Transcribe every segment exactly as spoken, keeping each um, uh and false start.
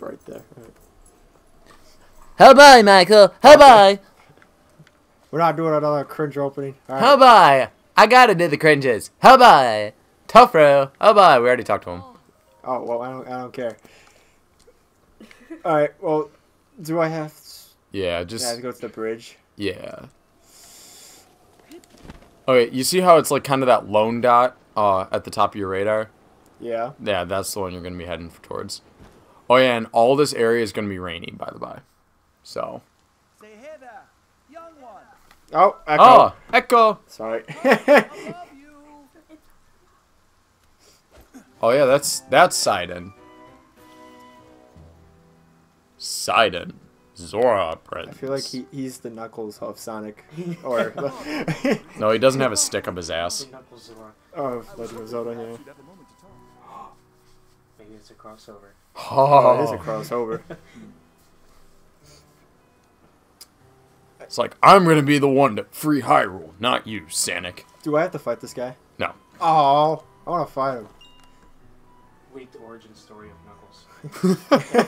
You're right there. Right. How by, Michael? How by? We're not doing another cringe opening. All right. How by? I gotta do the cringes. How by? Tophro. How by? We already talked to him. Oh, well, I don't, I don't care. All right, well, do I have to... Yeah, just... I have to go to the bridge? Yeah. Okay, you see how it's, like, kind of that lone dot uh, at the top of your radar? Yeah. Yeah, that's the one you're going to be heading towards. Oh, yeah, and all this area is going to be rainy, by the by. So... Say hey there, young one. Oh, echo. Oh, echo. Sorry. Oh, yeah, that's, that's Sidon. Sidon. Zora Bridge. I feel like he, he's the Knuckles of Sonic. Or no, he doesn't have a stick up his ass. Oh, Legend of Zelda, yeah. Maybe it's a crossover. Oh, oh it is a crossover. It's like, I'm gonna be the one to free Hyrule, not you, Sonic. Do I have to fight this guy? No. Oh, I wanna fight him. Wait, the origin story of Knuckles.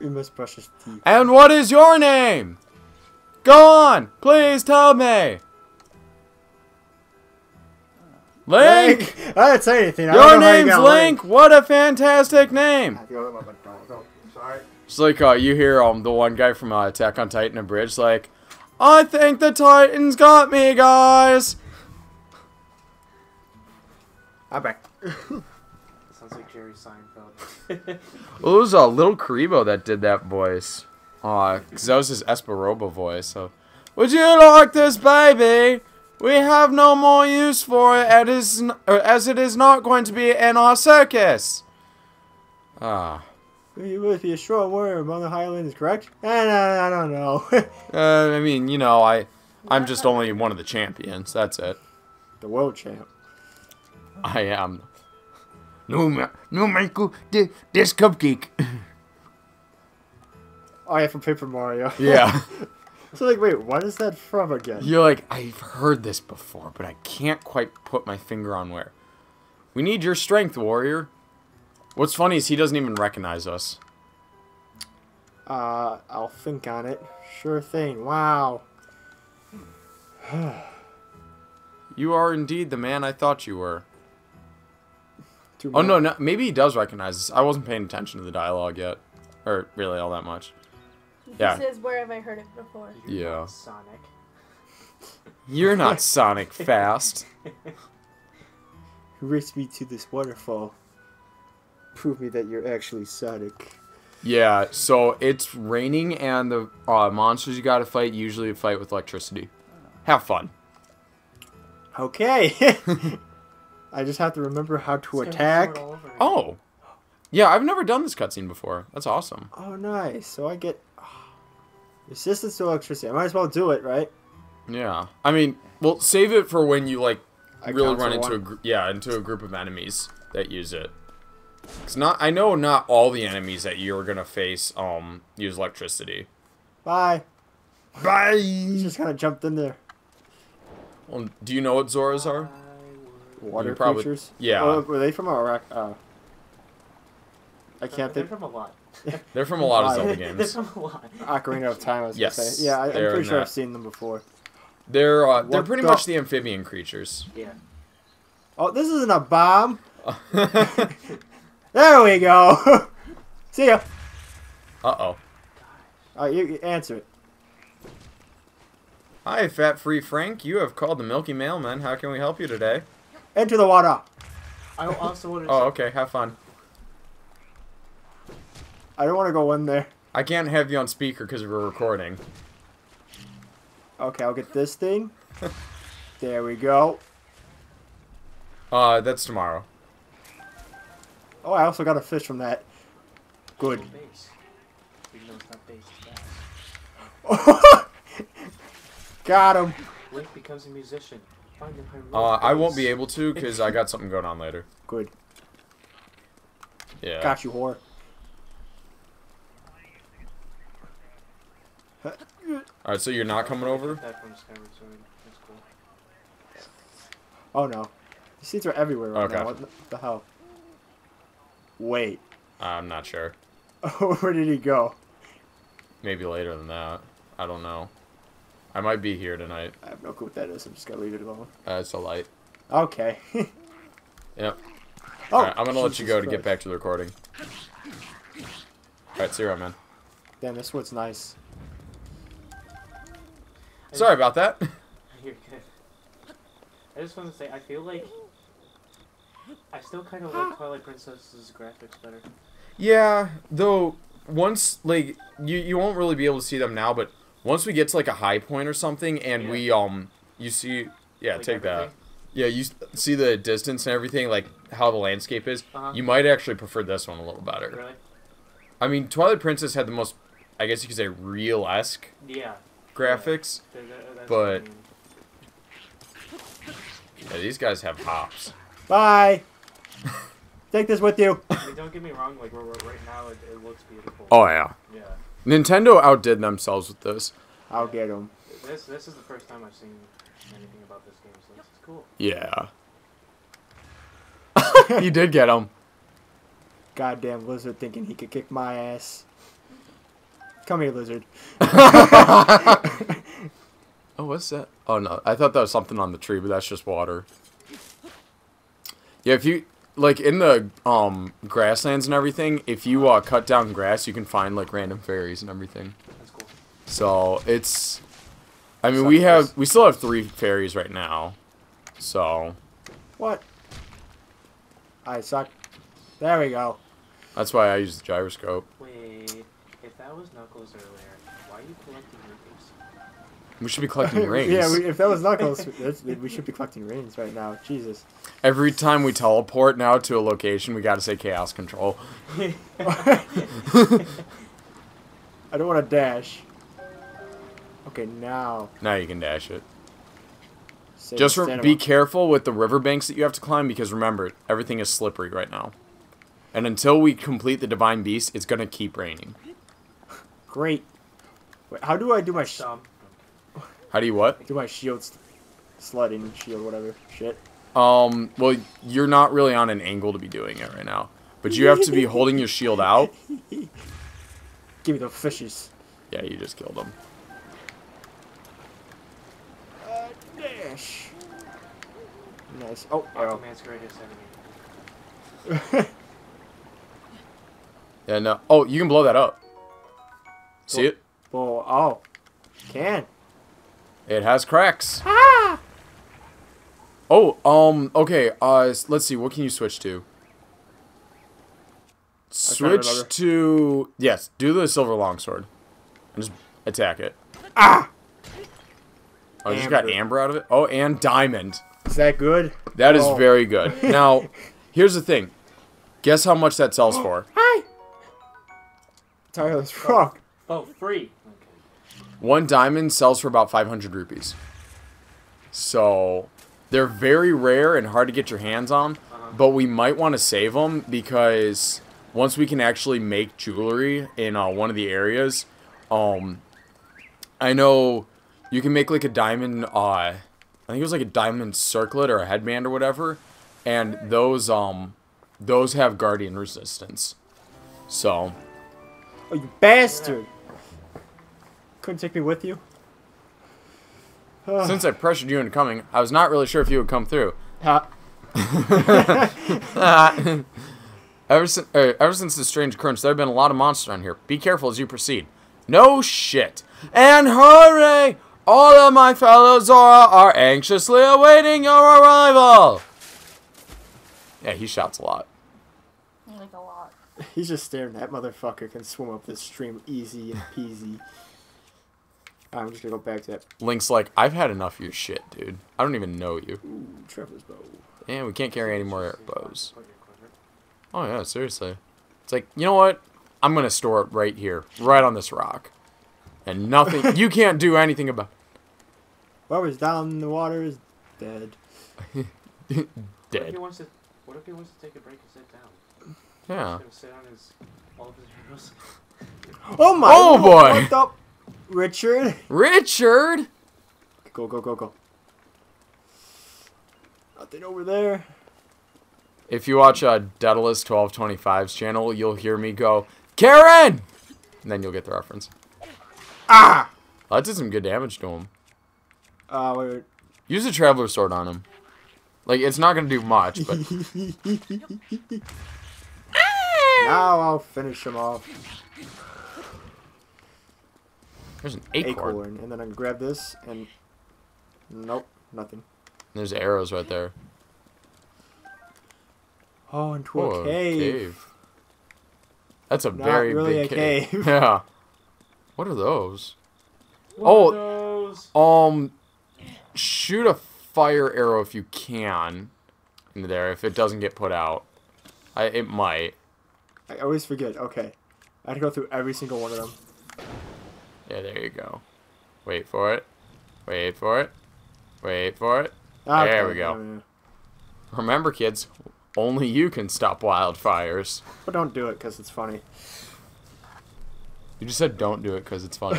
You must brush his teeth. And what is your name? Go on, please tell me. Link. Link. I didn't say anything. I your name's you Link. Link. What a fantastic name. It's like uh, you hear um the one guy from uh, Attack on Titan, a bridge. Like, I think the Titans got me, guys. I'm back. Sounds like Jerry Seinfeld. Well, it was uh, Little Karibo that did that voice. Aw, uh, because that was his Esperoba voice. So, would you like this baby? We have no more use for it, and is n or as it is not going to be in our circus. Ah. You would be a short warrior among the Highlands, correct? I don't, I don't know. uh, I mean, you know, I, I'm just only one of the champions. That's it. The world champ. I am. No, no, Michael, this, this cupcake. Oh, yeah, from Paper Mario. Yeah. So, like, wait, what is that from again? You're like, I've heard this before, but I can't quite put my finger on where. We need your strength, warrior. What's funny is he doesn't even recognize us. Uh, I'll think on it. Sure thing. Wow. You are indeed the man I thought you were. Oh, no, no, maybe he does recognize us. I wasn't paying attention to the dialogue yet. Or, really, all that much. Yeah. This is where have I heard it before. You're yeah. Not Sonic. You're not Sonic Fast. Race me to this waterfall. Prove me that you're actually Sonic. Yeah, so it's raining, and the uh, monsters you gotta fight usually fight with electricity. Have fun. Okay. I just have to remember how to it's attack. Oh. Yeah, I've never done this cutscene before. That's awesome. Oh, nice. So I get oh, resistance to electricity. I might as well do it, right? Yeah. I mean, well, save it for when you, like, I really run into one. a yeah into a group of enemies that use it. It's not. I know not all the enemies that you're going to face um use electricity. Bye. Bye. You just kind of jumped in there. Well, do you know what Zoras are? Water probably, creatures? Yeah. Oh, were they from Iraq? Uh, I can't think. They're from a lot. They're from a lot of Zelda games. They're from a lot. Ocarina of Time, I was yes, gonna say. Yeah, I, I'm pretty sure that. I've seen them before. They're uh, they're pretty the... much the amphibian creatures. Yeah. Oh, this isn't a bomb. There we go. See ya. Uh-oh. All right, you, you answer it. Hi, Fat-Free Frank. You have called the Milky Mailman. How can we help you today? Into the water. I also want to. Oh, okay. Have fun. I don't want to go in there. I can't have you on speaker because we're recording. Okay, I'll get this thing. There we go. Uh, that's tomorrow. Oh, I also got a fish from that. Good. Got him. Link becomes a musician. Uh, I won't be able to because I got something going on later. Good. Yeah. Got you, whore. Alright, so you're not coming over? Oh no. These seeds are everywhere right okay. now. What the hell? Wait. I'm not sure. Where did he go? Maybe later than that. I don't know. I might be here tonight. I have no clue what that is. I'm just gonna leave it alone. Uh, it's a light. Okay. Yep. Oh, all right, I'm gonna Jesus let you go Christ. to get back to the recording. All right, see you around, man. Damn, this one's nice. Sorry about that. You're good. I just want to say, I feel like I still kind of like Twilight Princess's graphics better. Yeah, though once like you you won't really be able to see them now, but once we get to like a high point or something, and yeah. we um you see yeah like take everything? that yeah you see the distance and everything, like how the landscape is, uh-huh. you might actually prefer this one a little better. Really? I mean, Twilight Princess had the most, I guess you could say, real-esque. Yeah. Graphics, yeah. That, but yeah, these guys have hops. Bye. Take this with you. I mean, don't get me wrong. Like we're, right now, it, it looks beautiful. Oh yeah. Yeah. Nintendo outdid themselves with this. I'll get them. This this is the first time I've seen anything about this game, so this is cool. Yeah. You did get them. Goddamn lizard, thinking he could kick my ass. Come here, lizard. Oh, what's that? Oh, no. I thought that was something on the tree, but that's just water. Yeah, if you... Like, in the um grasslands and everything, if you uh, cut down grass, you can find, like, random fairies and everything. That's cool. So, it's... I mean, we have... We still have three fairies right now. So... What? I suck. There we go. That's why I use the gyroscope. Wait... If that was Knuckles earlier, why are you collecting rings? We should be collecting rings. Yeah, we, if that was Knuckles, we should be collecting rings right now. Jesus. Every time we teleport now to a location, we gotta say chaos control. I don't want to dash. Okay, now. Now you can dash it. Save Just re be careful with the riverbanks that you have to climb, because remember, everything is slippery right now. And until we complete the Divine Beast, it's gonna keep raining. Great. Wait, how do I do my... Sh how do you what? Do my shield sl sledding, shield, whatever. Shit. Um, well, you're not really on an angle to be doing it right now. But you have to be holding your shield out. Give me the fishes. Yeah, you just killed them. Uh, dash. Nice. Oh, arrow. Aquaman's greatest enemy. Yeah, no. Oh, you can blow that up. See it? Oh, oh, can. It has cracks. Ah! Oh, um, okay. Uh, let's see. What can you switch to? Switch to yes. Do the silver longsword, and just attack it. Ah! Oh, you just got amber out of it. Oh, and diamond. Is that good? That is very good. Now, here's the thing. Guess how much that sells for? Hi. Tireless rock. Oh, free. Okay. One diamond sells for about five hundred rupees. So, they're very rare and hard to get your hands on, uh-huh. but we might want to save them because once we can actually make jewelry in uh, one of the areas, um, I know you can make like a diamond, uh, I think it was like a diamond circlet or a headband or whatever, and those, um, those have guardian resistance. So... Oh, you bastard! Couldn't take me with you? Ugh. Since I pressured you into coming, I was not really sure if you would come through. Uh. uh, ever, si uh, ever since this strange occurrence, there have been a lot of monsters on here. Be careful as you proceed. No shit. And hurry! All of my fellow Zora are anxiously awaiting your arrival! Yeah, he shouts a lot. Like a lot. He's just staring. That motherfucker can swim up this stream easy and peasy. I'm just gonna go back to that. Link's like, I've had enough of your shit, dude. I don't even know you. Ooh, Trevor's bow. And we can't carry any more bows. Oh yeah, seriously. It's like, you know what? I'm gonna store it right here, right on this rock, and nothing. You can't do anything about. Whoever's down in the water is dead. Dead. What if he wants to? What if he wants to take a break and sit down? Yeah. Sit on his, all of his oh my! Oh boy! What up, Richard? Richard! Go go go go! Nothing over there. If you watch uh, Daedalus twelve twenty-five's channel, you'll hear me go, Karen! And then you'll get the reference. Ah! Well, that did some good damage to him. Uh, wait, wait. Use a Traveler's Sword on him. Like, it's not going to do much, but... Now I'll finish him off. There's an acorn. acorn. And then I can grab this, and... Nope, nothing. There's arrows right there. Oh, into oh, a cave. cave. That's a Not very really big a cave. cave. Yeah. What are those? What oh, are those? um, shoot a fire arrow if you can in there. If it doesn't get put out, I it might. I always forget. Okay, I have to go through every single one of them. Yeah, there you go. Wait for it. Wait for it. Wait for it. Okay, there we go. Yeah, yeah. Remember, kids, only you can stop wildfires. But don't do it because it's funny. You just said don't do it because it's funny.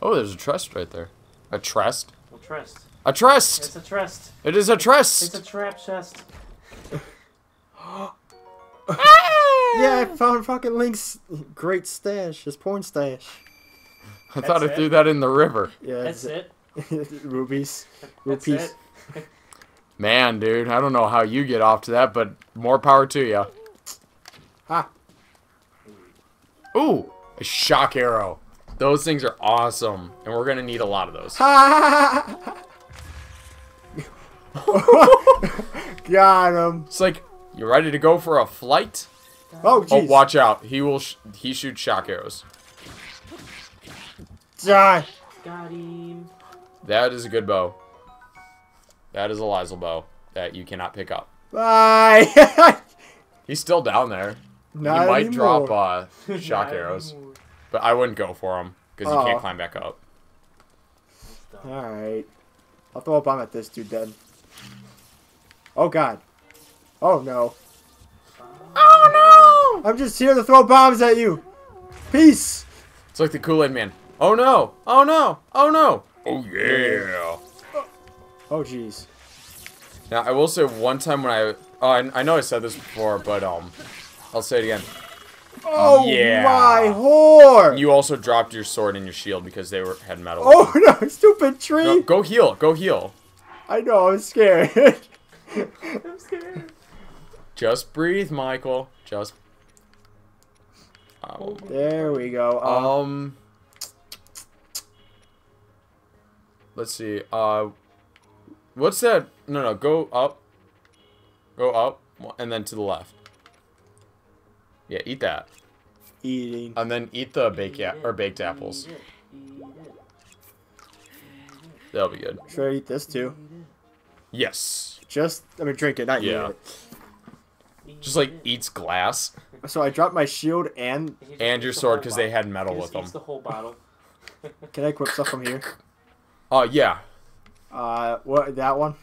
Oh, there's a trest right there. A trest? A trest. A trest! It's a trest. It is a trest! It's a trap chest. Yeah, I found fucking Link's great stash, his porn stash. I That's thought I it. threw that in the river. Yeah, That's it. it. Rubies. That's Rupees. It. Man, dude, I don't know how you get off to that, but more power to ya. Ha. Ooh, a shock arrow. Those things are awesome, and we're gonna need a lot of those. Got him. It's like, you ready to go for a flight? Oh, geez. Oh, watch out. He will. Sh he shoots shock arrows. Die. Got him. That is a good bow. That is a Lizel bow that you cannot pick up. Bye. He's still down there. Not he might anymore. drop uh, shock arrows, anymore. but I wouldn't go for him because oh. he can't climb back up. All right, I'll throw a bomb at this dude dead. Oh god. Oh no. Oh no! I'm just here to throw bombs at you. Peace. It's like the Kool-Aid Man. Oh no! Oh no! Oh no! Oh yeah! Oh jeez. Now I will say one time when I, oh, I, I know I said this before, but um, I'll say it again. Oh yeah. My whore! You also dropped your sword and your shield because they were had metal. Oh no! Stupid tree! No, go heal! Go heal! I know. I'm scared. I'm scared. Just breathe, Michael. Just. Oh. There we go. Um. um let's see. Uh. What's that? No, no, go up. Go up, and then to the left. Yeah, eat that. Eating. And then eat the baked or baked apples. That'll be good. Should I eat this too? Yes. Just, I mean, drink it, not yeah. eat it. Just like eats glass. So I dropped my shield and and your sword because they had metal with them. Eats the whole bottle. Can I equip stuff from here? Oh uh, yeah. Uh, what, that one?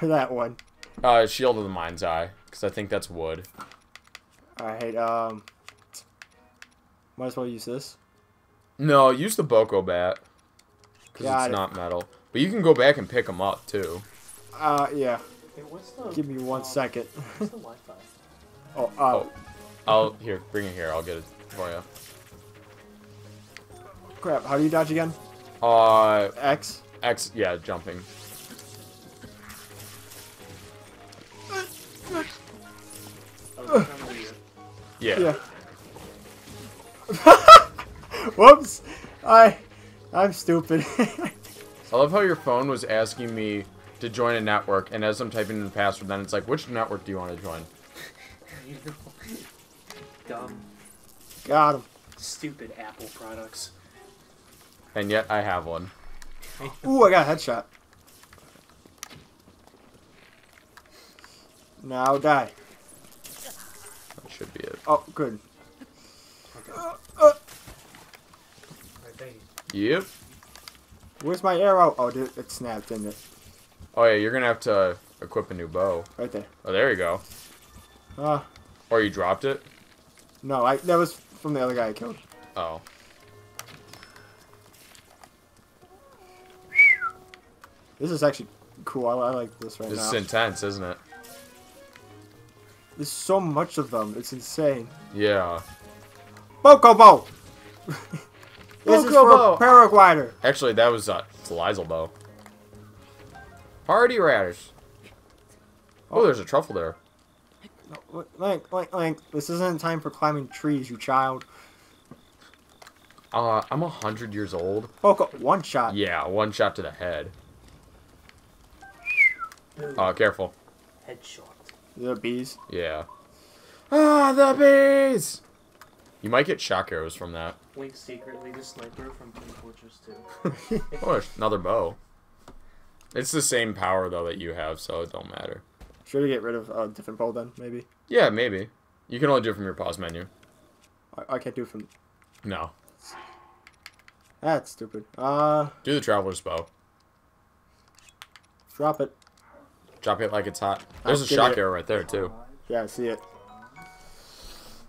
Or that one? Uh, Shield of the Mind's Eye, because I think that's wood. Alright, um... might as well use this. No, use the Boko Bat, because it's it. not metal. But you can go back and pick them up, too. Uh, yeah. Hey, what's the, Give me one um, second. What's the Wi-Fi? Oh, uh... Oh, I'll, here, bring it here, I'll get it for you. Crap, how do you dodge again? Uh... X? X, yeah, jumping. Uh, yeah. yeah. Whoops! I... I'm stupid. I love how your phone was asking me to join a network, and as I'm typing in the password, then it's like, which network do you want to join? Dumb. Got him. Stupid Apple products. And yet, I have one. Ooh, I got a headshot. Now die. That should be it. Oh, good. Okay. Uh, uh. Yep. Where's my arrow? Oh, dude, it snapped, didn't it? Oh, yeah, you're going to have to equip a new bow. Right there. Oh, there you go. Uh, or you dropped it? No, I that was from the other guy I killed. Oh. This is actually cool. I, I like this right this now. This is intense, isn't it? There's so much of them. It's insane. Yeah. Bokobo! this Bokobo. is for Paraglider. Actually, that was uh, Flyzelbo. Party Radish. Oh, oh, there's a truffle there. Link, Link, Link. This isn't time for climbing trees, you child. Uh, I'm a hundred years old. Boko, one shot. Yeah, one shot to the head. Oh, uh, careful. Headshot. The bees? Yeah. Ah, the bees! You might get shock arrows from that. Link secretly the sniper from Plain Fortress two. Oh, another bow. It's the same power, though, that you have, so it don't matter. Should we get rid of a uh, different bow, then, maybe? Yeah, maybe. You can only do it from your pause menu. I, I can't do it from... No. That's stupid. Uh. Do the traveler's bow. Drop it. Drop it like it's hot. There's a shock arrow right there, too. Yeah, I see it.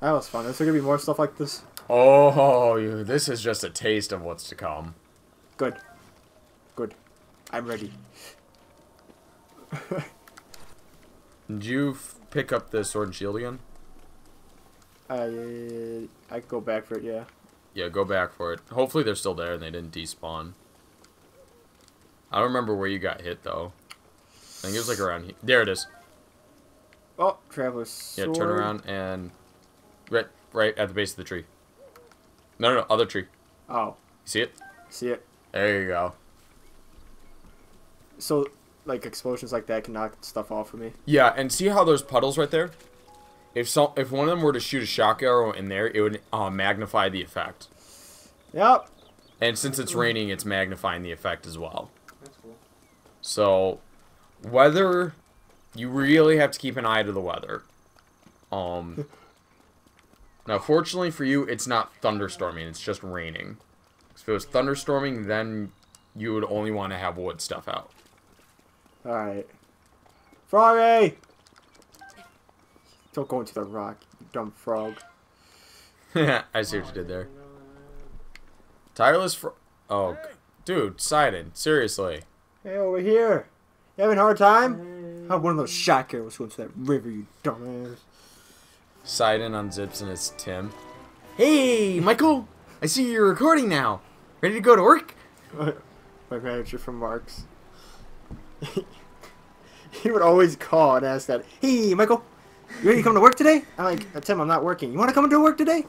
That was fun. Is there going to be more stuff like this? Oh, you, this is just a taste of what's to come. Good. Good. I'm ready. Did you f pick up the sword and shield again? I, I go back for it, yeah. Yeah, go back for it. Hopefully they're still there and they didn't despawn. I don't remember where you got hit, though. I think it was like around here. There it is. Oh, traveler's sword. Yeah, turn around and right, right at the base of the tree. No, no, no, other tree. Oh. You see it? See it. There you go. So, like explosions like that can knock stuff off for me. Yeah, and see how those puddles right there? If so, if one of them were to shoot a shock arrow in there, it would uh, magnify the effect. Yep. And since it's raining, it's magnifying the effect as well. That's cool. So. Weather, you really have to keep an eye to the weather. Um, now, fortunately for you, it's not thunderstorming. It's just raining. If it was thunderstorming, then you would only want to have wood stuff out. All right. Froggy! Don't go into the rock, you dumb frog. I see what you did there. Tireless frog. Oh, dude, Sidon, seriously. Hey, over here. You having a hard time? How one of those shock arrows going to that river, you dumbass. Sidon unzips and it's Tim. Hey, Michael! I see you're recording now. Ready to go to work? My manager from Marks. He would always call and ask that. Hey, Michael! You ready to come to work today? I'm like, Tim, I'm not working. You want to come to work today?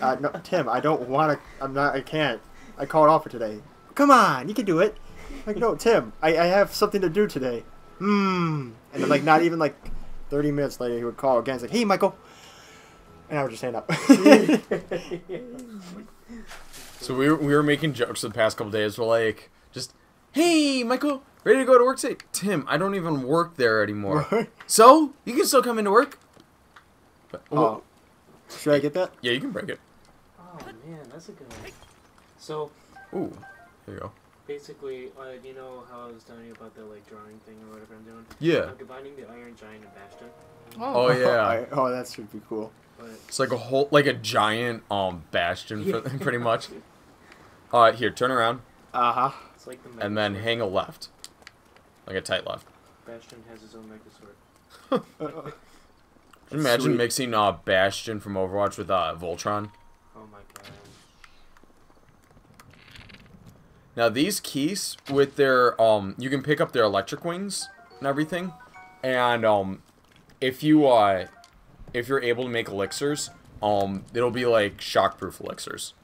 Uh, no, Tim, I don't want to. I'm not. I can't. I called off for today. Come on, you can do it. Like, no, Tim, I, I have something to do today. Hmm. And then, like, not even, like, thirty minutes later, he would call again. He's like, hey, Michael. And I would just hang up. So we were, we were making jokes the past couple days. We're like, just, hey, Michael, ready to go to work today? Tim, I don't even work there anymore. What? So, you can still come into work. But, oh. Should I get that? Yeah, you can break it. Oh, man, that's a good one. So. Ooh, there you go. Basically, uh, you know how I was telling you about the like drawing thing or whatever I'm doing? Yeah. I'm combining the Iron Giant and Bastion. Oh, oh yeah. Oh, that should be cool. But it's like a whole, like a giant um Bastion, yeah. Pretty much. Uh, here, turn around. Uh huh. It's like the and then hang a left, like a tight left. Bastion has his own mega sword. Imagine sweet. Mixing uh Bastion from Overwatch with uh Voltron. Oh my god. Now these keys with their um you can pick up their electric wings and everything. And um if you uh if you're able to make elixirs, um it'll be like shockproof elixirs.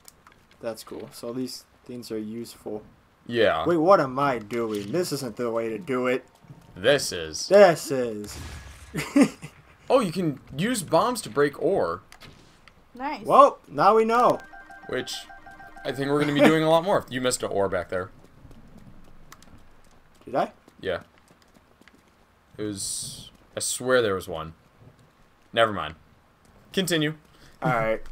That's cool. So these things are useful. Yeah. Wait, what am I doing? This isn't the way to do it. This is. This is. Oh, you can use bombs to break ore. Nice. Well, now we know. Which I think we're going to be doing a lot more. You missed an ore back there. Did I? Yeah. It was... I swear there was one. Never mind. Continue. Alright.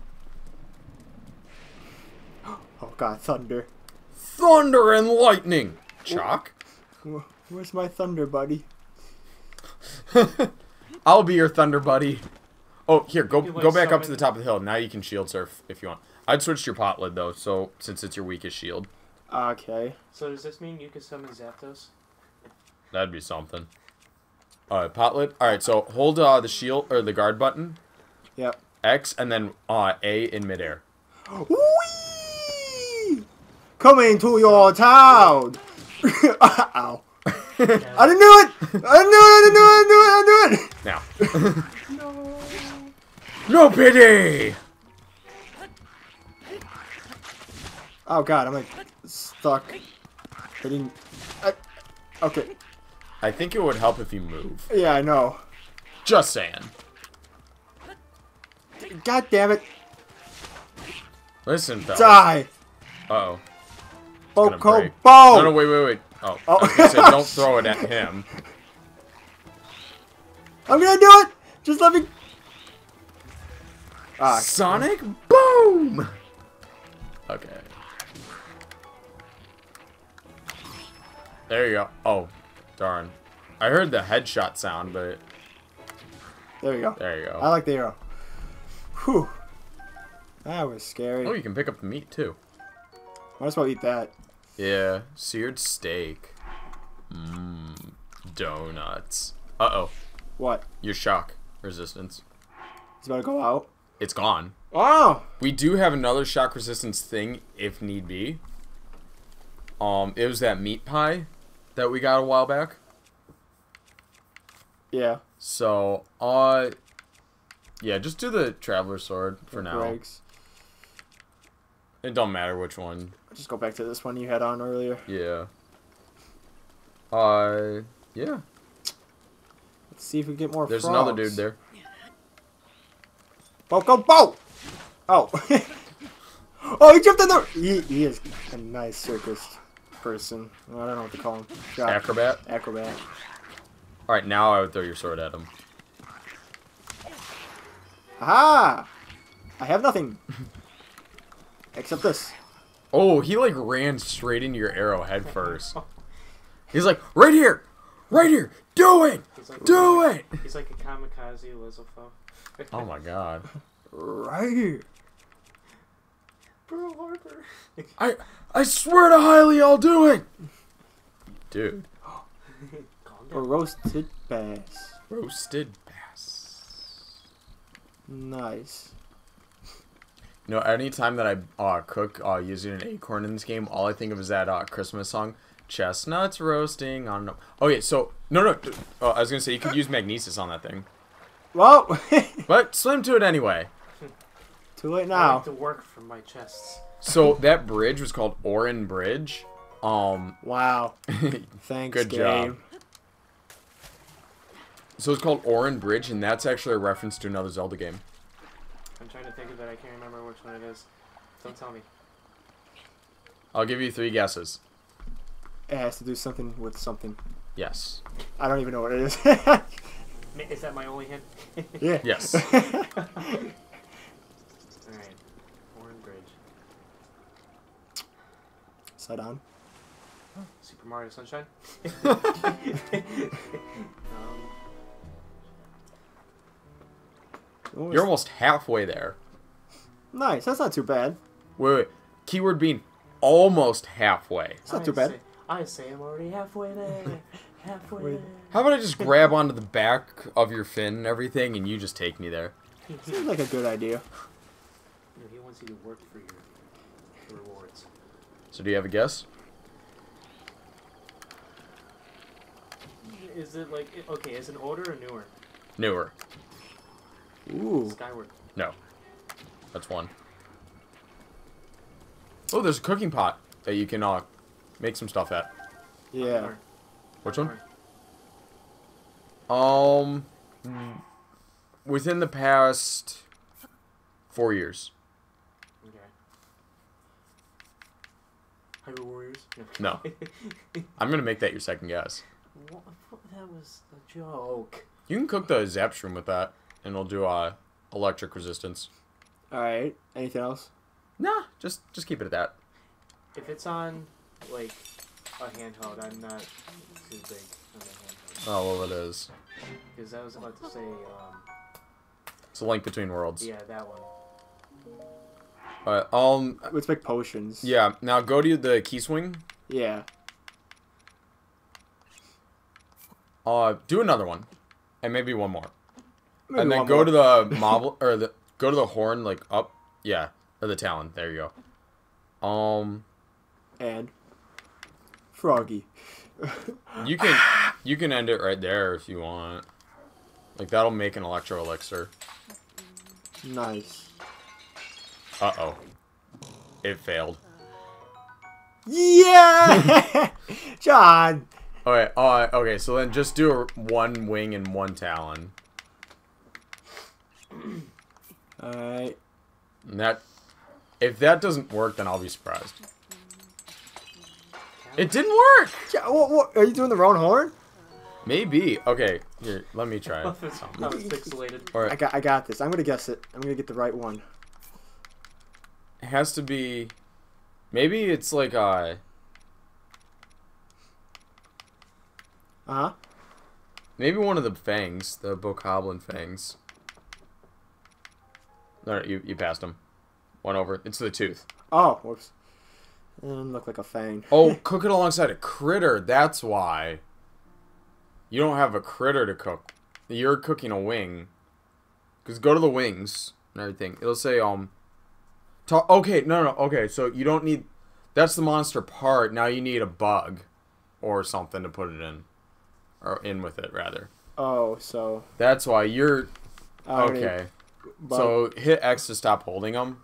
Oh god, thunder. Thunder and lightning! Chalk? Where's my thunder buddy? I'll be your thunder buddy. Oh, here, go, go back up to the top of the hill. Now you can shield surf if you want. I'd switch to your pot lid, though, so since it's your weakest shield. Okay. So does this mean you can summon Zapdos? That'd be something. Alright, Potlet. Alright, so hold uh, the shield, or the guard button. Yep. X, and then uh, A in midair. Whee! Coming to your town! Ow. I didn't do it! I didn't do it! I didn't do it! I didn't do it! I didn't do it! Now. No. No pity! Oh god, I'm like stuck. Hitting. I... Okay. I think it would help if you move. Yeah, I know. Just saying. God damn it. Listen, fella. Die! Uh-oh. Boko Bo! No, no, wait, wait, wait. Oh, oh. I was gonna say, don't throw it at him. I'm gonna do it! Just let me... Ah, Sonic Boom! Okay. There you go. Oh, darn. I heard the headshot sound, but... There you go. There you go. I like the arrow. Whew. That was scary. Oh, you can pick up the meat, too. Might as well eat that. Yeah, seared steak. Mmm, donuts. Uh-oh. What? Your shock resistance. It's about to go out. It's gone. Oh! We do have another shock resistance thing, if need be. Um, it was that meat pie that we got a while back. Yeah. So, uh... yeah, just do the Traveler Sword for now. Breaks. It don't matter which one. Just go back to this one you had on earlier. Yeah. Uh, yeah. Let's see if we get more There's frogs. Another dude there. Bo, go, bo! Oh. Oh, he jumped in the... He, he is a nice circus person. I don't know what to call him. Shot. Acrobat? Acrobat. Alright, now I would throw your sword at him. Aha! I have nothing. Except this. Oh, he like ran straight into your arrow head first. He's like, right here! Right here! Do it! Like, Do it! He's like a kamikaze Elizabeth. Oh my god. Right here. Pearl Harbor. I I swear to highly I'll do it! Dude. A roasted bass. Roasted bass. Nice. You know, any time that I uh, cook uh, using an acorn in this game, all I think of is that uh, Christmas song. Chestnuts roasting on... Oh, okay, so... No, no. Uh, I was going to say, you could use magnesis on that thing. Well... But swim to it anyway. Too late now. I have to work from my chest. So that bridge was called Oren Bridge. Um. Wow. Thanks, good game. Job. So it's called Oren Bridge, and that's actually a reference to another Zelda game. I'm trying to think of it. I can't remember which one it is. Don't tell me. I'll give you three guesses. It has to do something with something. Yes. I don't even know what it is. Is that my only hint? Yeah. Yes. All right. Oren Bridge. Sidon. Huh. Super Mario Sunshine. um, You're almost halfway there. Nice. That's not too bad. Wait, wait. Keyword being almost halfway. It's not I too bad. Say, I say I'm already halfway there. Halfway wait. There. How about I just grab onto the back of your fin and everything, and you just take me there? Seems like a good idea. Yeah, he wants you to work for your rewards. So do you have a guess? Is it like... Okay, is it older or newer? Newer. Ooh. Skyward. No. That's one. Oh, there's a cooking pot that you can uh, make some stuff at. Yeah. Which one? Um, within the past four years. Okay. Hyrule Warriors? No. No. I'm gonna make that your second guess. What? That was a joke. You can cook the Zap Shroom with that, and it'll do uh electric resistance. All right. Anything else? Nah. Just just keep it at that. If it's on like a handheld, I'm not too big on a handheld. Oh, well, it is. Because I was about to say, um... It's A Link Between Worlds. Yeah, that one. Alright, um... let's make potions. Yeah, now go to the key swing. Yeah. Uh, do another one, and maybe one more, maybe and then go more. to the mob or the go to the horn like up, yeah, or the talon. There you go. Um, and Froggy. you can you can end it right there if you want. Like that'll make an electro elixir. Nice. Uh oh, it failed. Yeah, John. Okay, uh, okay, so then just do a, one wing and one talon. Alright. That, if that doesn't work, then I'll be surprised. It didn't work! Yeah, what, what, are you doing the wrong horn? Maybe. Okay, here, let me try it. That was pixelated. Right. I, got, I got this. I'm going to guess it. I'm going to get the right one. It has to be... Maybe it's like a... Uh-huh. Maybe one of the fangs, the Bokoblin fangs. No, no, you you passed him. One over. It's the tooth. Oh, whoops. It doesn't look like a fang. Oh, cook it alongside a critter. That's why. You don't have a critter to cook. You're cooking a wing. Cause go to the wings and everything. It'll say um. Talk, okay, no, no, okay. So you don't need. That's the monster part. Now you need a bug, or something to put it in. Or in with it, rather. Oh, so... That's why you're... Okay. So, hit X to stop holding them.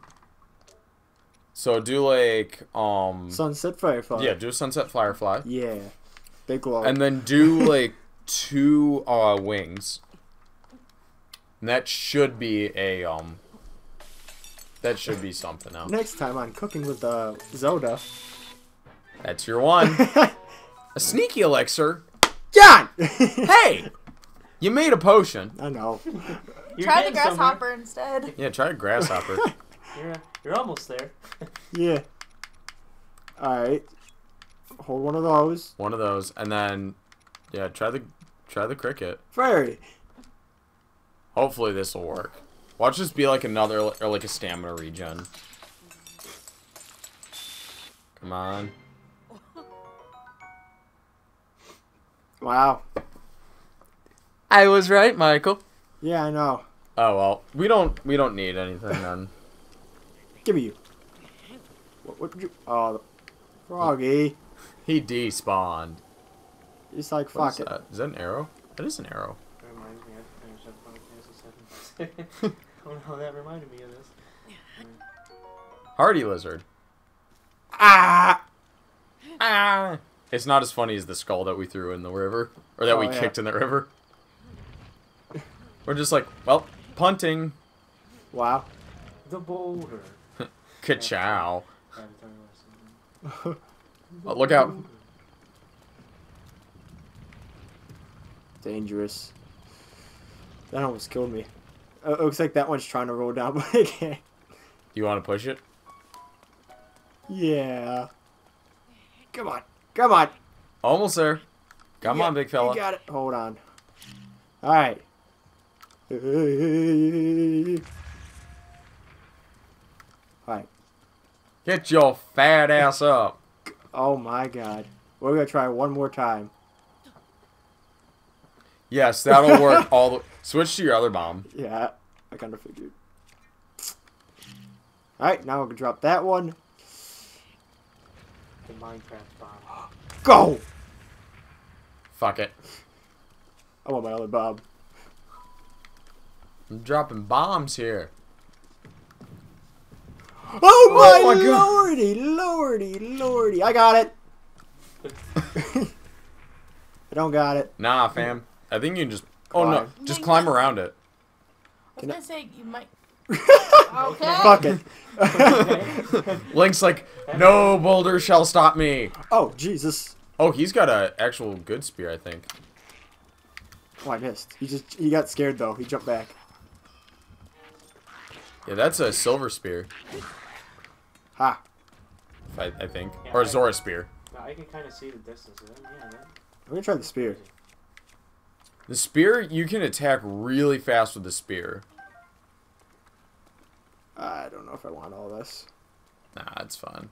So, do like... um Sunset Firefly. Yeah, do a Sunset Firefly. Yeah. They glow. And then do like two uh, wings. And that should be a... um. That should be something else. Next time on Cooking with uh, Zelda. That's your one. A sneaky elixir. John! Hey! You made a potion. I know. Try the grasshopper somewhere. instead. Yeah, try a grasshopper. you're, you're almost there. Yeah. Alright. Hold one of those. One of those. And then, yeah, try the try the cricket. Fairy. Hopefully this will work. Watch this be like another, or like a stamina regen. Come on. Wow. I was right, Michael. Yeah, I know. Oh well, we don't we don't need anything then. Give me you. What? What? You, oh, Froggy. He despawned. He's like fuck is it. That? Is that an arrow? That is an arrow. That reminds me. I think I said oh no, that reminded me of this. Hardy lizard. Ah. Ah. It's not as funny as the skull that we threw in the river. Or that oh, we yeah. kicked in the river. We're just like, well, punting. Wow. The boulder. Ka-chow. Oh, look out. Dangerous. That almost killed me. Uh, it looks like that one's trying to roll down, but I can't. You want to push it? Yeah. Come on. Come on. Almost there. Come yeah, on, big fella. You got it. Hold on. All right. All right. Get your fat ass up. Oh, my God. We're going to try one more time. Yes, that'll work. All the switch to your other bomb. Yeah, I kind of figured. All right, now we're going to drop that one. The Minecraft bomb. Go! Fuck it. I want my other bomb. I'm dropping bombs here. Oh, oh my, my lordy, lordy, lordy. I got it. I don't got it. Nah, fam. I think you can just... Oh, climb. no. Just climb around it. I was going to say, you might... Okay. Fuck it. Link's like, no boulder shall stop me. Oh, Jesus. Oh, he's got an actual good spear, I think. Oh, I missed. He just he got scared though. He jumped back. Yeah, that's a silver spear. Ha. I, I think, yeah, or a Zora spear. I can kind of see the distance of it. Yeah, yeah. We're gonna try the spear. The spear, you can attack really fast with the spear. I don't know if I want all this. Nah, it's fine.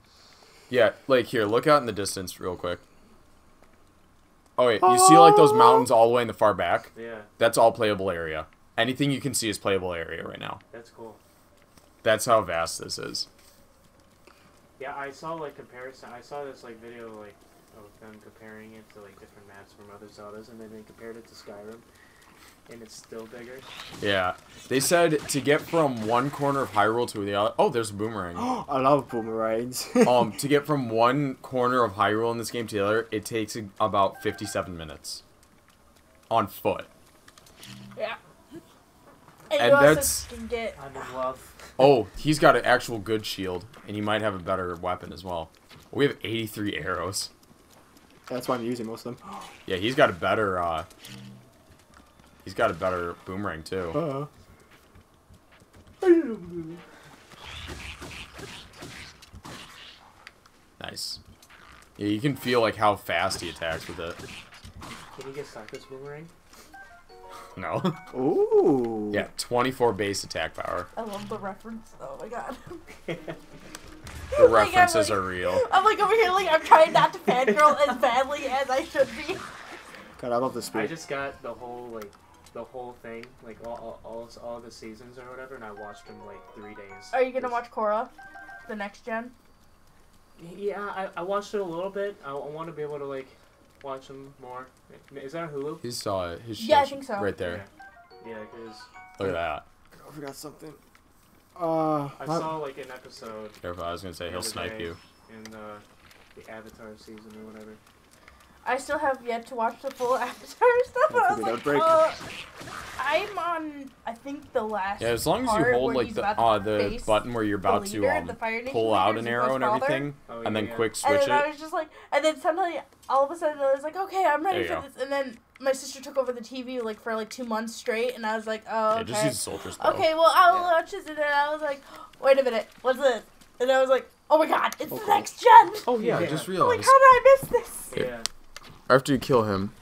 Yeah, like here, look out in the distance real quick. Oh wait, you oh. see like those mountains all the way in the far back? Yeah. That's all playable area. Anything you can see is playable area right now. That's cool. That's how vast this is. Yeah, I saw like comparison. I saw this like video like of them comparing it to like different maps from other Zeldas, and then they compared it to Skyrim, and it's still bigger. Yeah, they said to get from one corner of Hyrule to the other. Oh, there's a boomerang. I love boomerangs. um, to get from one corner of Hyrule in this game to the other, it takes about fifty-seven minutes on foot. Yeah. And, and you also that's. Can get... I'm in love. Oh, he's got an actual good shield, and he might have a better weapon as well. We have eighty-three arrows. That's why I'm using most of them. Yeah, he's got a better, uh... He's got a better boomerang, too. Uh-oh. Nice. Yeah, you can feel, like, how fast he attacks with it. Can you get Sakura's boomerang? No. Ooh. Yeah, twenty-four base attack power. I love the reference. Oh my god. The references like, are real. I'm like over here, like I'm trying not to fangirl as badly as I should be. God, I love this speed. I just got the whole like, the whole thing, like all all all, all the seasons or whatever, and I watched them like three days. Are you gonna watch Korra, the next gen? Yeah, I I watched it a little bit. I, I want to be able to like. Watch him more. Is that on Hulu? He saw it. His yeah, I think so. Right there. Yeah, yeah it is. Look at that. I forgot something. Uh, I my... saw like an episode. Careful, I was gonna say he'll snipe you. In uh, the Avatar season or whatever. I still have yet to watch the full Avatar stuff. I was like, uh, I'm on. I think the last. Yeah, as long as you hold like the uh, the button where you're about to um, pull out an arrow and everything, oh, yeah, and then yeah. quick switch it. And then I was just like, and then suddenly, all of a sudden, I was like, okay, I'm ready for this. And then my sister took over the T V like for like two months straight, and I was like, oh, okay. Yeah, just use Soldier Spell. Okay, well, I'll watch this, and then I was like, wait a minute, what's this? And I was like, oh my god, it's the next gen. Oh yeah, I just realized. Like, how did I miss this? Yeah. After you kill him.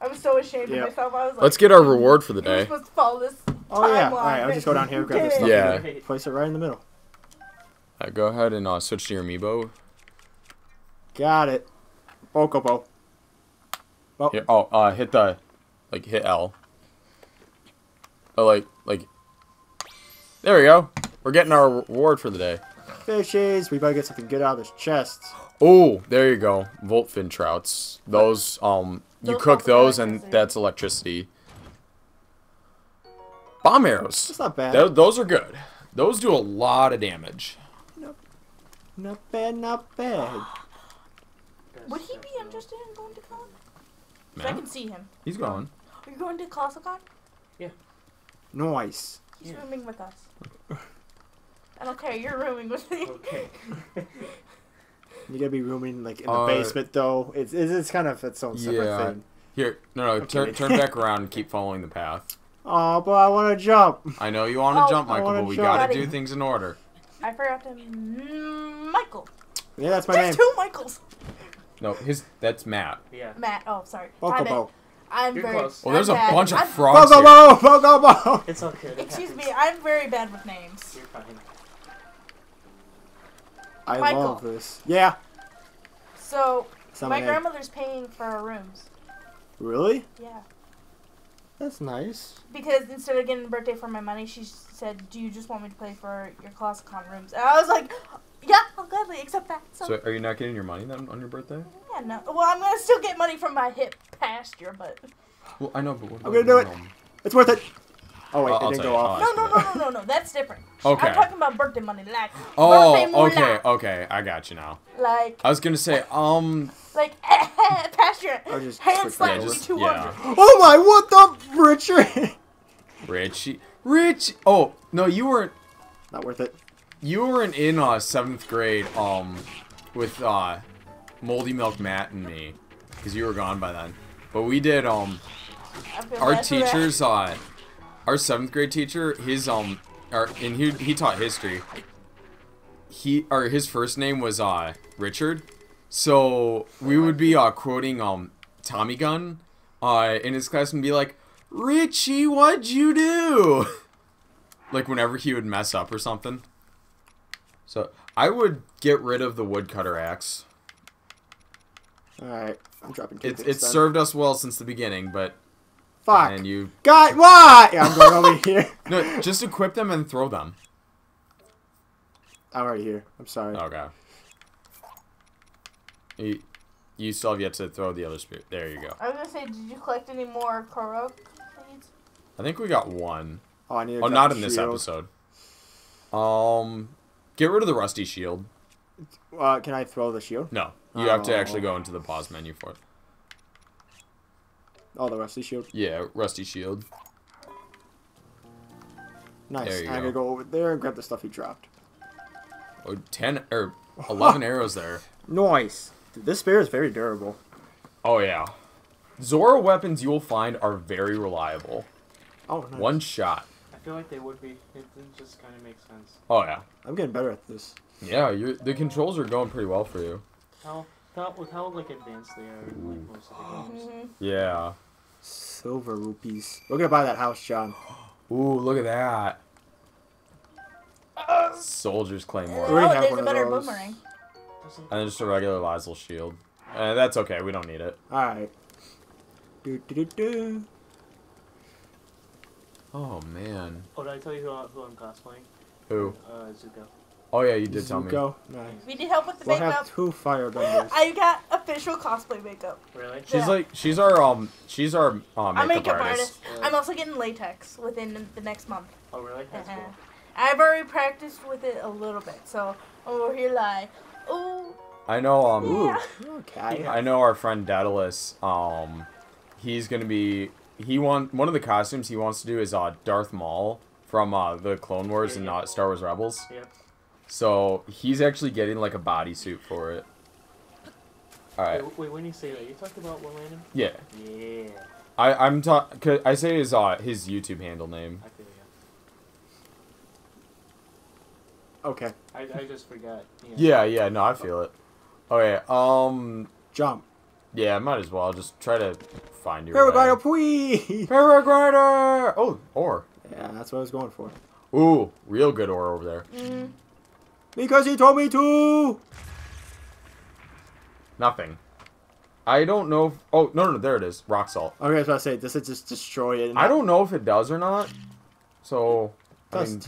I was so ashamed yep. of myself. I was like, let's get our reward for the day. Supposed to follow this oh, yeah. All right, I'll just go down here and grab this stuff. Yeah. And place it right in the middle. All right, go ahead and uh, switch to your amiibo. Got it. Bokobo. Oh, yeah, oh uh, hit the... Like, hit L. Oh, like, like... There we go. We're getting our reward for the day. Fishes. We better get something good out of this chest. Oh, there you go. Voltfin trouts. Those, um, you those cook those and that's electricity. Bomb arrows. That's not bad. Th those are good. Those do a lot of damage. Nope. Not bad, not bad. Would he be interested in going to Con? Because I can see him. He's going. Are you going to ColossalCon? Yeah. Nice. He's yeah. rooming with us. I don't care. You're rooming with me. Okay. You gotta be rooming like in the uh, basement though. It's it's, it's kind of its own separate yeah. thing. Here, no, no, turn turn back around and keep following the path. Oh, but I want to jump. I know you want to oh, jump, Michael, but we jump. gotta do things in order. I forgot to Michael. Yeah, that's my There's name. There's two Michaels. No, his that's Matt. Yeah. Matt. Oh, sorry. Bokobo. I'm You're very close. Well, there's I'm a bad. bunch I'm... of frogs. Bokobo, Bokobo. It's okay. It Excuse happens. me, I'm very bad with names. You're fine. I Michael. love this. Yeah. So, Someone my grandmother's had... paying for our rooms. Really? Yeah. That's nice. Because instead of getting a birthday for my money, she said, do you just want me to pay for your ColossalCon rooms? And I was like, yeah, I'll gladly accept that. So, so are you not getting your money then on your birthday? Yeah, no. Well, I'm going to still get money from my hip pasture, but... Well, I know, but what I'm going to do it. Home? It's worth it. Oh, wait, uh, it I'll didn't go off. No, no, no, no, no, no, that's different. Okay. I'm talking about birthday money, like. Oh, birthday money. okay, okay, I got you now. Like. I was gonna say, um. Like, past your hand slap me two hundred. Oh my, what the, Richard? Richie, Rich. Oh no, you weren't. Not worth it. You weren't in uh seventh grade um, with uh, Moldy Milk Matt and me, because you were gone by then. But we did um, our teachers uh. Our seventh grade teacher, his um, or and he he taught history. He or his first name was uh Richard, so we would be uh quoting um Tommy Gunn, uh in his class and be like, Richie, what'd you do? Like whenever he would mess up or something. So I would get rid of the woodcutter axe. Alright, I'm dropping It's It's then. served us well since the beginning, but... Fuck! And you... God, why? Yeah, I'm going over here. No, just equip them and throw them. I'm already here. I'm sorry. Oh, God. You, you still have yet to throw the other spirit. There you go. I was going to say, did you collect any more Korra? I think we got one. Oh, I need to Oh, not in shield. this episode. Um, get rid of the rusty shield. Uh, can I throw the shield? No. You oh. have to actually go into the pause menu for it. Oh, the rusty shield? Yeah, rusty shield. Nice. I'm going to go over there and grab the stuff he dropped. Oh, ten or eleven arrows there. Nice. Dude, this spear is very durable. Oh, yeah. Zora weapons you'll find are very reliable. Oh, nice. One shot. I feel like they would be. It just kind of makes sense. Oh, yeah. I'm getting better at this. Yeah, you're, the controls are going pretty well for you. How, how, with how like, advanced they are in like, most of the games. Mm-hmm. Yeah. Silver rupees. We're going to buy that house, John. Ooh, look at that. Uh, Soldier's Claymore. Oh, have there's one a better those. boomerang. And then just a regular Lizel shield. Uh, that's okay, we don't need it. Alright. Oh, man. Oh, did I tell you who, who I'm cosplaying? Who? Uh, Zuko. Oh, yeah, you did Zuko. tell me. Zuko. Nice. We did help with the we'll makeup. Have two firebenders. I got official cosplay makeup. Really? She's yeah. like, she's our, um, she's our uh, makeup, makeup artist. artist. Really? I'm also getting latex within the next month. Oh, really? That's uh-huh. cool. I've already practiced with it a little bit, so over here lie. Ooh. I know. Um. Yeah. Okay. I know our friend Daedalus. Um, he's gonna be. He want one of the costumes he wants to do is uh Darth Maul from uh the Clone Wars and uh, Star Wars Rebels. Yep. So he's actually getting like a bodysuit for it. All right. Wait, wait, when you say that, you talking about what name? Yeah. Yeah. I I'm talking. I say his uh his YouTube handle name. I feel Okay. I, I just forgot. Yeah. yeah, yeah, no, I feel it. Okay, um... Jump. Yeah, I might as well. Just try to find your Paraglider, please! Paraglider! Oh, ore. Yeah, that's what I was going for. Ooh, real good ore over there. Mm. Because he told me to! Nothing. I don't know if... Oh, no, no, no, there it is. Rock salt. Okay, I was about to say, does it just destroy it? I don't know if it does or not. So... Dust. I mean,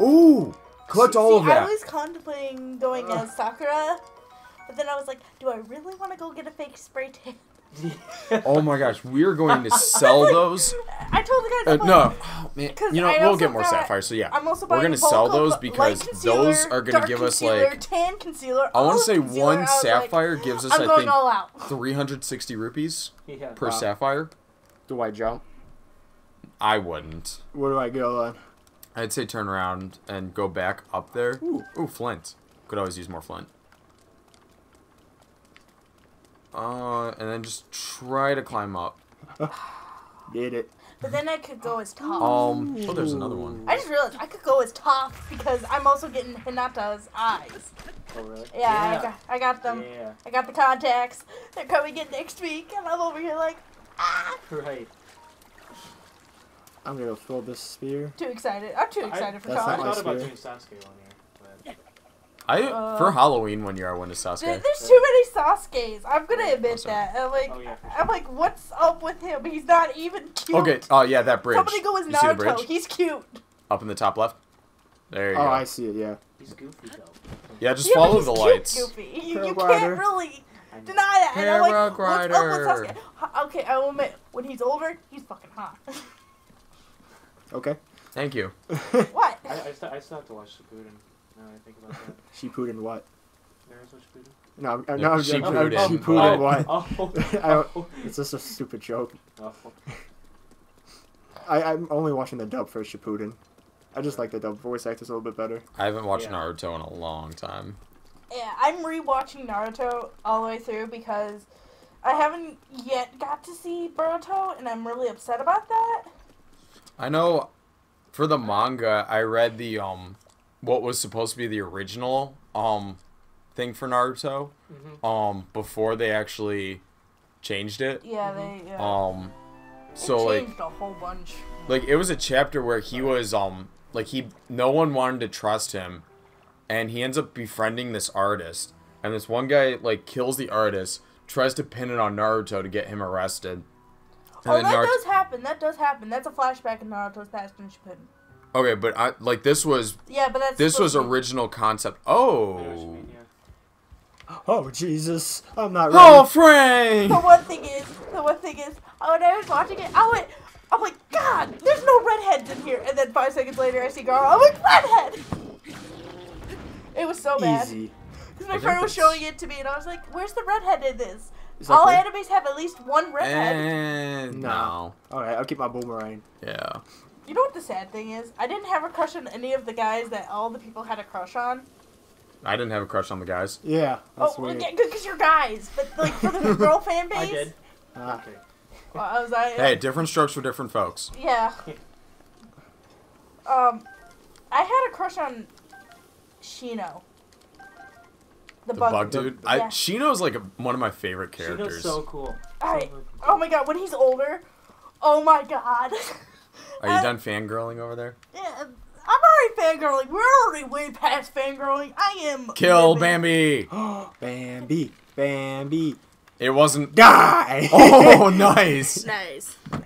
Ooh! Collect see, all of see, that. I was contemplating going uh, as Sakura, but then I was like, do I really want to go get a fake spray tan? Oh my gosh, we're going to sell like, those. I told the guys. Uh, no, oh, man. You know, I we'll get more got, sapphires, so yeah. I'm also we're going to sell those because those are going to give us like. Tan concealer, I want to say one sapphire like, gives us, I'm I think, all out. three hundred sixty rupees yeah, per wow. sapphire. Do I jump? I wouldn't. Where do I go then? I'd say turn around and go back up there. Ooh, Ooh flint. Could always use more flint. Uh, and then just try to climb up. Did it. But then I could go as Toph. Um, oh, there's another one. I just realized I could go as Toph because I'm also getting Hinata's eyes. Oh, really? Yeah, yeah. I, got, I got them. Yeah. I got the contacts. They're coming in next week, and I'm over here like, ah! Right. I'm gonna go throw this spear. Too excited! I'm too excited I, for college. I thought about doing Sasuke one year. But... I uh, for Halloween one year I went to Sasuke. Dude, there's too many Sasuke's. I'm gonna admit oh, that. I'm like, oh, yeah, sure. I'm like, what's up with him? He's not even cute. Okay. Oh yeah, that bridge. Somebody go with you Naruto. He's cute. Up in the top left. There you oh, go. Oh, I see it. Yeah. He's goofy though. Yeah, just yeah, follow the cute, lights. Goofy. You, you can't really deny that. And I'm like, what's up with Sasuke? Okay, I will admit, when he's older, he's fucking hot. Okay. Thank you. What? I, I, still, I still have to watch Shippuden. Now I think about that. Shippuden what? There is no Shippuden? No, I'm, no, no, I'm Shippuden. Oh, Shippuden what? what? Oh, oh. I, it's just a stupid joke. Oh. I, I'm only watching the dub for Shippuden. I just like the dub voice actors a little bit better. I haven't watched yeah. Naruto in a long time. Yeah, I'm re-watching Naruto all the way through because I haven't yet got to see Boruto, and I'm really upset about that. I know, for the manga, I read the um, what was supposed to be the original um, thing for Naruto, mm-hmm. um, before they actually changed it. Yeah, they. Yeah. Um, so it changed like a whole bunch. Like it was a chapter where he was um, like he no one wanted to trust him, and he ends up befriending this artist, and this one guy like kills the artist, tries to pin it on Naruto to get him arrested. And oh, that Naruto... does happen. That does happen. That's a flashback in Naruto's past in Shippuden. Okay, but I like this was yeah, but that's this was original concept. Oh. Oh Jesus, I'm not ready. Oh Frank! The one thing is, the one thing is, oh, when I was watching it, I went, I'm like, God, there's no redheads in here. And then five seconds later, I see Gara. I'm like, redhead. It was so bad. Easy. Because my friend was showing it to me, and I was like, where's the redhead in this? All like, animes have at least one redhead. And no. no. All right, I'll keep my boomerang. Yeah. You know what the sad thing is? I didn't have a crush on any of the guys that all the people had a crush on. I didn't have a crush on the guys. Yeah, that's oh, weird. Well, yeah, because you're guys, but like for the girl fan base. I did. Uh, okay. Well, I was, I, hey, different strokes for different folks. Yeah. Um, I had a crush on Shino. The, the bug, bug dude. The, I, yeah. Shino's like a, one of my favorite characters. Shino's so cool. All right. Oh my god, when he's older. Oh my god. Are you I, done fangirling over there? Yeah. I'm already fangirling. We're already way past fangirling. I am. Kill Bambi. Bambi. Bambi. Bambi. It wasn't. Die. Oh, nice. Nice. Okay.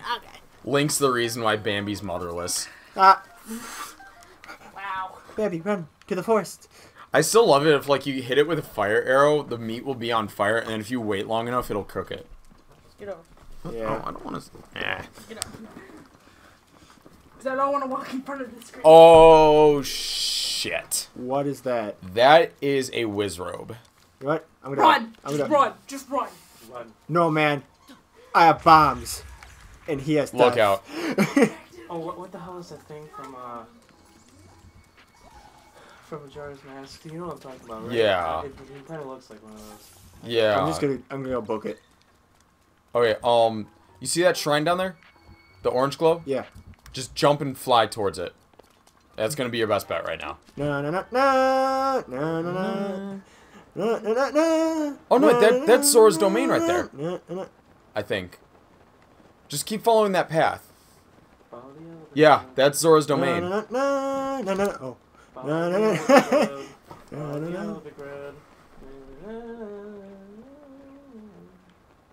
Link's the reason why Bambi's motherless. Ah. Wow. Bambi, run to the forest. I still love it if, like, you hit it with a fire arrow, the meat will be on fire, and if you wait long enough, it'll cook it. You know. Yeah. Oh, I don't want to. Eh. You know. I don't want to walk in front of the screen. Oh, shit. What is that? That is a whiz robe. What? I'm gonna, run! I'm just gonna... run! Just run! Run. No, man. I have bombs. And he has Look out. Oh, what, what the hell is that thing from, uh... from Jara's Mask? You know what I'm talking about, right? Yeah. It, it kind of looks like one of those. Yeah. I'm just gonna... I'm gonna go book it. Okay, um... you see that shrine down there? The orange globe? Yeah. Just jump and fly towards it. That's gonna be your best bet right now. No no no no no no no no no no. Oh no, that that's Zora's Domain right there. I think. Just keep following that path. Yeah, that's Zora's Domain. No no no no. Oh no no no.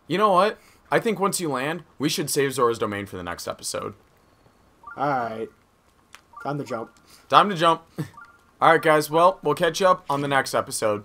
You know what? I think once you land, we should save Zora's Domain for the next episode. Alright. Time to jump. Time to jump. Alright, guys. Well, we'll catch you up on the next episode.